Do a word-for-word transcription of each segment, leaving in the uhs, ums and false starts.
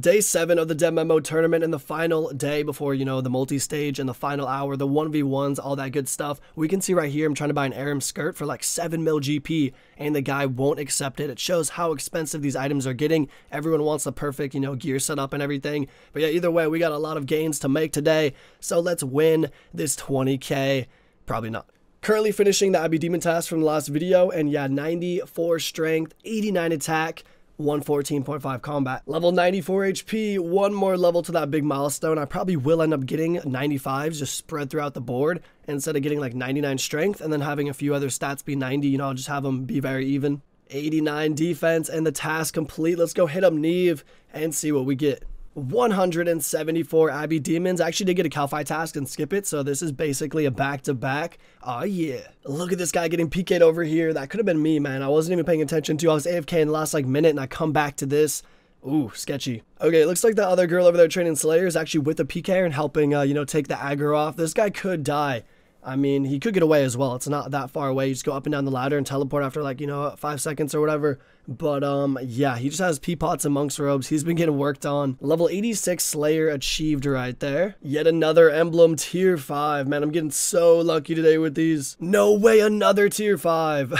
Day seven of the Deadman Mode Tournament, and the final day before, you know, the multi-stage and the final hour, the one v ones, all that good stuff. We can see right here, I'm trying to buy an Aram skirt for like seven mil G P, and the guy won't accept it. It shows how expensive these items are getting. Everyone wants the perfect, you know, gear setup and everything. But yeah, either way, we got a lot of gains to make today. So let's win this twenty K. Probably not. Currently finishing the Abbey Demon task from the last video, and yeah, ninety-four strength, eighty-nine attack, one fourteen point five combat, level ninety-four H P. One more level to that big milestone. I probably will end up getting ninety-fives just spread throughout the board instead of getting like ninety-nine strength and then having a few other stats be ninety. You know, I'll just have them be very even. Eighty-nine defense and the task complete. Let's go hit up Neve and see what we get. One hundred seventy-four Abbey Demons. I actually did get a Calphi task and skip it, so this is basically a back-to-back. Oh yeah, look at this guy getting P K'd over here. That could have been me, man. I wasn't even paying attention to. I was A F K in the last like minute, and I come back to this. Ooh, sketchy. Okay, it looks like the other girl over there training Slayer is actually with a P K and helping, uh, you know, take the aggro off. This guy could die. I mean, he could get away as well. It's not that far away. You just go up and down the ladder and teleport after like, you know, five seconds or whatever. But um, yeah, he just has pea pots and monk's robes. He's been getting worked on. Level eighty-six Slayer achieved right there. Yet another emblem tier five. Man, I'm getting so lucky today with these. No way, another tier five.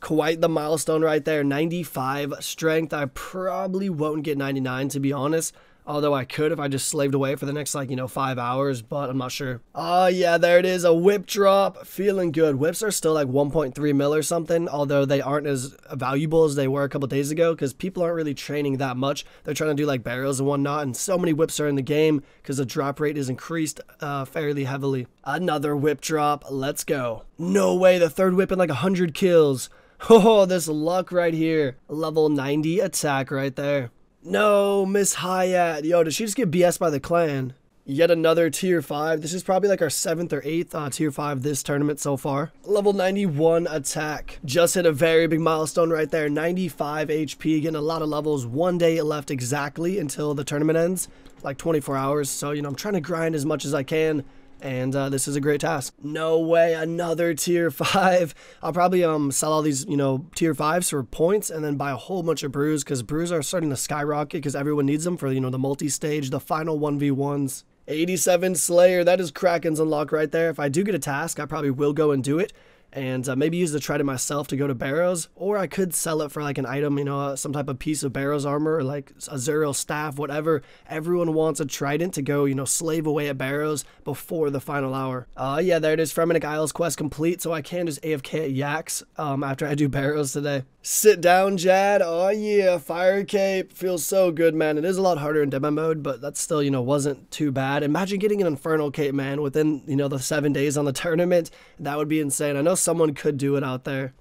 Quite the milestone right there. ninety-five strength. I probably won't get ninety-nine, to be honest. Although I could if I just slaved away for the next, like, you know, five hours, but I'm not sure. Oh, yeah, there it is. A whip drop. Feeling good. Whips are still, like, one point three mil or something, although they aren't as valuable as they were a couple days ago because people aren't really training that much. They're trying to do, like, barrels and whatnot, and so many whips are in the game because the drop rate is increased uh, fairly heavily. Another whip drop. Let's go. No way. The third whip in, like, one hundred kills. Oh, this luck right here. Level ninety attack right there. No, Miss Hyatt. Yo, did she just get B S by the clan? Yet another tier five. This is probably like our seventh or eighth uh, tier five this tournament so far. Level ninety-one attack. Just hit a very big milestone right there. ninety-five H P, getting a lot of levels. One day left exactly until the tournament ends, like twenty-four hours. So, you know, I'm trying to grind as much as I can. And uh, this is a great task. No way, another tier five. I'll probably um sell all these, you know, tier fives for points and then buy a whole bunch of brews because brews are starting to skyrocket because everyone needs them for, you know, the multi-stage, the final one v ones. eighty-seven Slayer, that is Kraken's unlock right there. If I do get a task, I probably will go and do it and uh, maybe use the trident myself to go to Barrows, or I could sell it for like an item, you know, uh, some type of piece of Barrows armor, or like a Zuriel staff, whatever. Everyone wants a trident to go, you know, slave away at Barrows before the final hour. Uh, yeah, there it is. Freminic Isles quest complete, so I can just A F K at Yaks um, after I do Barrows today. Sit down, Jad. Oh yeah, Fire Cape. Feels so good, man. It is a lot harder in demo mode, but that still, you know, wasn't too bad. Imagine getting an Infernal Cape, man, within, you know, the seven days on the tournament. That would be insane. I know someone could do it out there.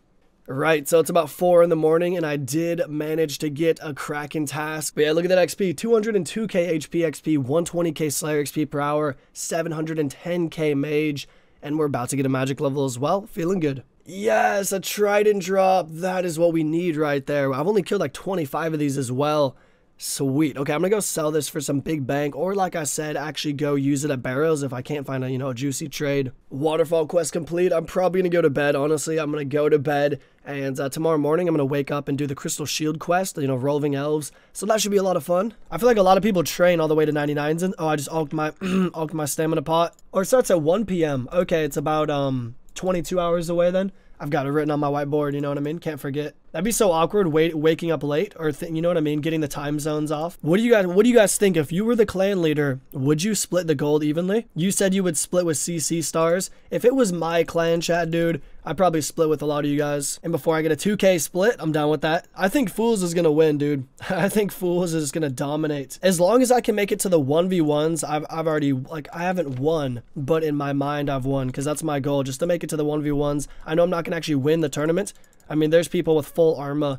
Right, so it's about four in the morning, and I did manage to get a Kraken task. But yeah, look at that X P. two hundred two K H P X P, one hundred twenty K Slayer X P per hour, seven hundred ten K Mage, and we're about to get a magic level as well. Feeling good. Yes, a trident drop. That is what we need right there. I've only killed like twenty-five of these as well. Sweet. Okay, I'm gonna go sell this for some big bank, or like I said, actually go use it at Barrows if I can't find a, you know, a juicy trade. Waterfall quest complete. I'm probably gonna go to bed, honestly. I'm gonna go to bed, and uh, tomorrow morning I'm gonna wake up and do the Crystal Shield quest, you know, Roving Elves, so that should be a lot of fun. I feel like a lot of people train all the way to ninety-nines, and oh, I just ulked my ulked my stamina pot. Or it starts at one P M Okay, it's about um twenty-two hours away then. I've got it written on my whiteboard, you know what I mean? Can't forget. That'd be so awkward, wait, waking up late, or th you know what I mean, getting the time zones off. What do you guys What do you guys think? If you were the clan leader, would you split the gold evenly? You said you would split with C C stars. If it was my clan, chat, dude, I'd probably split with a lot of you guys. And before I get a two K split, I'm down with that. I think Fools is gonna win, dude. I think Fools is gonna dominate. As long as I can make it to the one v ones, I've, I've already, like, I haven't won, but in my mind I've won, because that's my goal, just to make it to the one v ones. I know I'm not gonna actually win the tournament. I mean, there's people with full armor,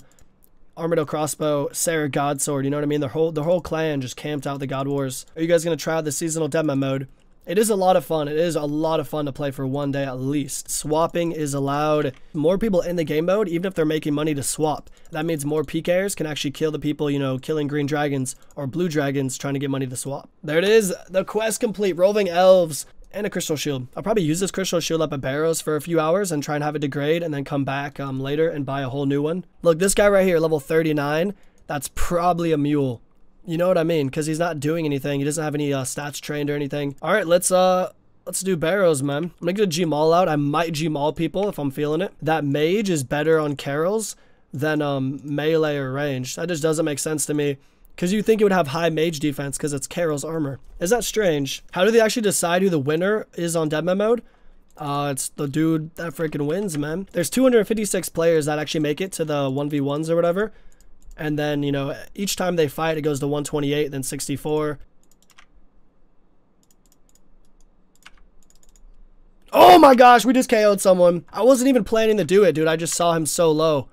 Armadillo Crossbow, Sarah Godsword, you know what I mean? The whole, the whole clan just camped out the God Wars. Are you guys going to try out the Seasonal Deadman mode? It is a lot of fun. It is a lot of fun to play for one day at least. Swapping is allowed. More people in the game mode, even if they're making money to swap. That means more P K'ers can actually kill the people, you know, killing green dragons or blue dragons trying to get money to swap. There it is. The quest complete. Roving Elves. And a crystal shield. I'll probably use this crystal shield up at Barrows for a few hours and try and have it degrade, and then come back um, later and buy a whole new one. Look, this guy right here, level thirty-nine. That's probably a mule. You know what I mean? Because he's not doing anything. He doesn't have any uh, stats trained or anything. All right, let's uh, let's do Barrows, man. I'm going to get a G Maul out. I might G Maul people if I'm feeling it. That Mage is better on Carols than um, melee or range. That just doesn't make sense to me. Because you think it would have high mage defense because it's Carol's armor. Is that strange? How do they actually decide who the winner is on Deadman mode? Uh, it's the dude that freaking wins, man. There's two hundred fifty-six players that actually make it to the one v ones or whatever. And then, you know, each time they fight, it goes to one twenty-eight, then sixty-four. Oh my gosh, we just K O'd someone. I wasn't even planning to do it, dude. I just saw him so low.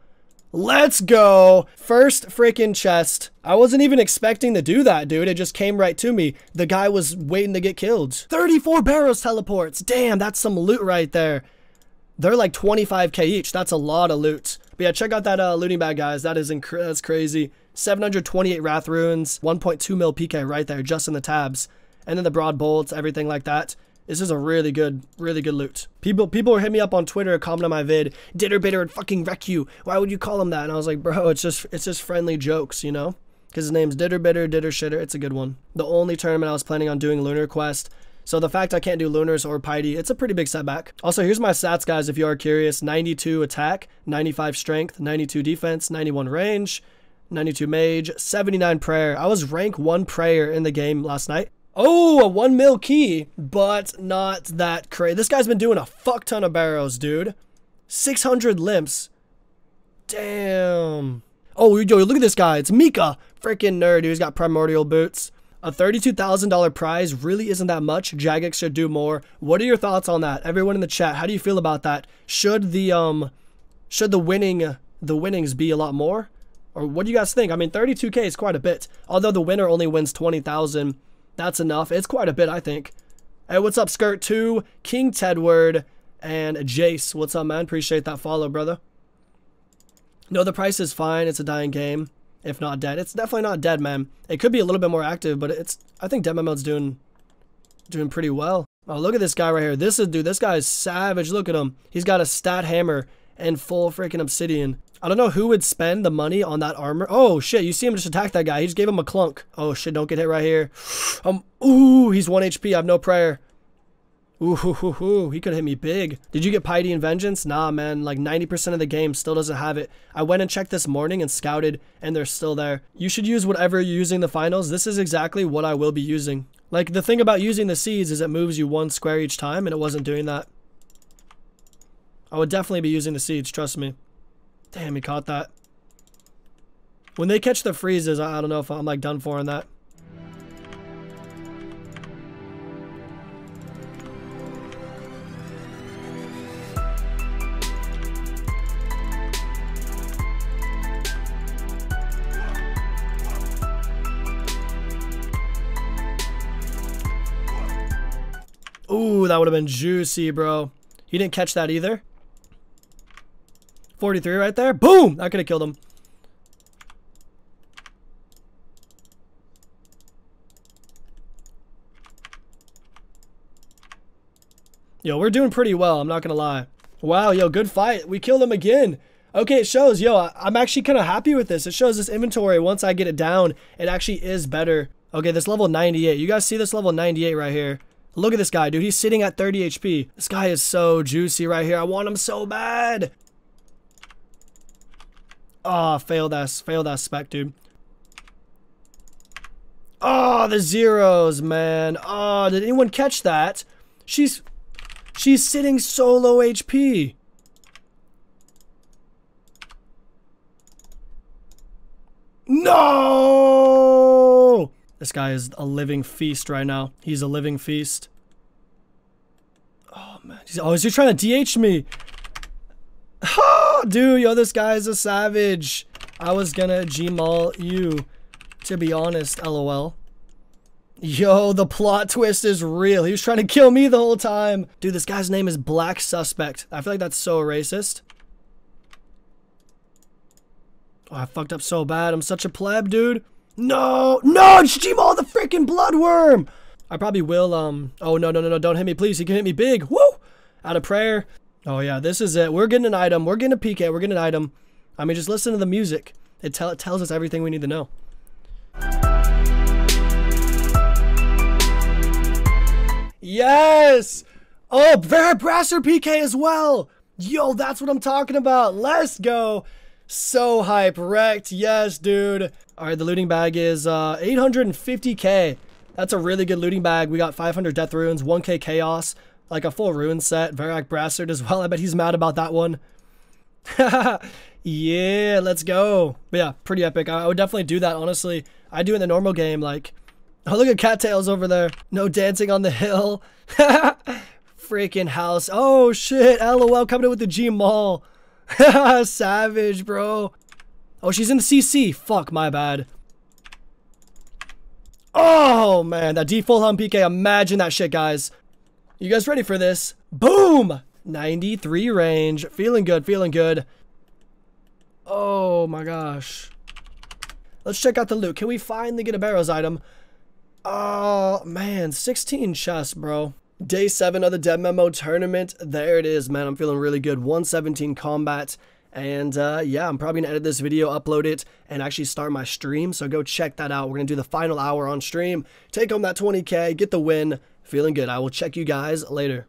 Let's go. First freaking chest. I wasn't even expecting to do that, dude. It just came right to me. The guy was waiting to get killed. thirty-four Barrows teleports. Damn, that's some loot right there. They're like twenty-five K each. That's a lot of loot. But yeah, check out that uh, looting bag, guys. That is inc that's crazy. seven hundred twenty-eight Wrath Ruins. one point two mil P K right there, just in the tabs. And then the Broad Bolts, everything like that. This is a really good, really good loot. People people were hitting me up on Twitter, commenting on my vid, Ditter Bitter would fucking wreck you. Why would you call him that? And I was like, bro, it's just it's just friendly jokes, you know? Because his name's Ditter Bitter, Ditter Shitter. It's a good one. The only tournament I was planning on doing Lunar Quest. So the fact I can't do Lunars or Piety, it's a pretty big setback. Also, here's my stats, guys, if you are curious. ninety-two attack, ninety-five strength, ninety-two defense, ninety-one range, ninety-two mage, seventy-nine prayer. I was rank one prayer in the game last night. Oh, a one mil key, but not that crazy. This guy's been doing a fuck ton of barrows, dude. six hundred limps. Damn. Oh, yo, look at this guy. It's Mika. Freaking nerd, dude. He's got primordial boots. A thirty-two thousand dollar prize really isn't that much. Jagex should do more. What are your thoughts on that? Everyone in the chat, how do you feel about that? Should the, um, should the winning, the winnings be a lot more? Or what do you guys think? I mean, thirty-two K is quite a bit. Although the winner only wins twenty thousand. That's enough. It's quite a bit, I think. Hey, what's up, Skirt two, King Tedward, and Jace. What's up, man? Appreciate that follow, brother. No, the price is fine. It's a dying game, if not dead. It's definitely not dead, man. It could be a little bit more active, but it's. I think Deadman mode's doing, doing pretty well. Oh, look at this guy right here. This is dude. This guy is savage. Look at him. He's got a stat hammer and full freaking obsidian. I don't know who would spend the money on that armor. Oh, shit. You see him just attack that guy. He just gave him a clunk. Oh, shit. Don't get hit right here. Um, ooh, he's one H P. I have no prayer. Ooh, hoo, hoo, hoo. He could hit me big. Did you get Piety and Vengeance? Nah, man. Like ninety percent of the game still doesn't have it. I went and checked this morning and scouted, and they're still there. You should use whatever you're using the finals. This is exactly what I will be using. Like, the thing about using the seeds is it moves you one square each time, and it wasn't doing that. I would definitely be using the seeds, trust me. Damn, he caught that. When they catch the freezes, I, I don't know if I'm like done for on that. Ooh, that would have been juicy, bro. He didn't catch that either. forty-three right there. Boom! That could have killed him. Yo, we're doing pretty well. I'm not going to lie. Wow, yo, good fight. We killed him again. Okay, it shows. Yo, I'm actually kind of happy with this. It shows this inventory. Once I get it down, it actually is better. Okay, this level ninety-eight. You guys see this level ninety-eight right here? Look at this guy, dude. He's sitting at thirty H P. This guy is so juicy right here. I want him so bad. Oh, failed us. Failed us, spec, dude. Oh, the zeros, man. Oh, did anyone catch that? She's... She's sitting so low H P. No! This guy is a living feast right now. He's a living feast. Oh, man. He's, oh, is he trying to D H me? Dude, yo, this guy is a savage. I was gonna G-maul you, to be honest, lol. Yo, the plot twist is real. He was trying to kill me the whole time. Dude, this guy's name is Black Suspect. I feel like that's so racist. Oh, I fucked up so bad. I'm such a pleb, dude. No, no, G-maul the freaking bloodworm. I probably will, um, oh, no, no, no, no, don't hit me, please. He can hit me big. Woo! Out of prayer. Oh yeah, this is it. We're getting an item. We're getting a P K. We're getting an item. I mean, just listen to the music. It, tell, it tells us everything we need to know. Yes! Oh, Varak Brassard P K as well! Yo, that's what I'm talking about. Let's go. So hype wrecked. Yes, dude. All right, the looting bag is uh, eight hundred fifty K. That's a really good looting bag. We got five hundred death runes, one K chaos, like a full rune set. Varak Brassard as well. I bet he's mad about that one. Yeah, let's go. But yeah, pretty epic. I, I would definitely do that, honestly. I do in the normal game. Like, oh, look at Cattails over there. No dancing on the hill. Freaking house. Oh shit, LOL, coming in with the G Maul. Savage, bro. Oh, she's in the C C. Fuck, my bad. Oh man, that D full on P K. Imagine that shit, guys. You guys ready for this? Boom! ninety-three range. Feeling good, feeling good. Oh my gosh. Let's check out the loot. Can we finally get a Barrows item? Oh man, sixteen chests, bro. Day seven of the Deadman Tournament. There it is, man. I'm feeling really good. one seventeen combat. And uh, yeah, I'm probably going to edit this video, upload it, and actually start my stream. So go check that out. We're going to do the final hour on stream. Take home that twenty K. Get the win. Feeling good. I will check you guys later.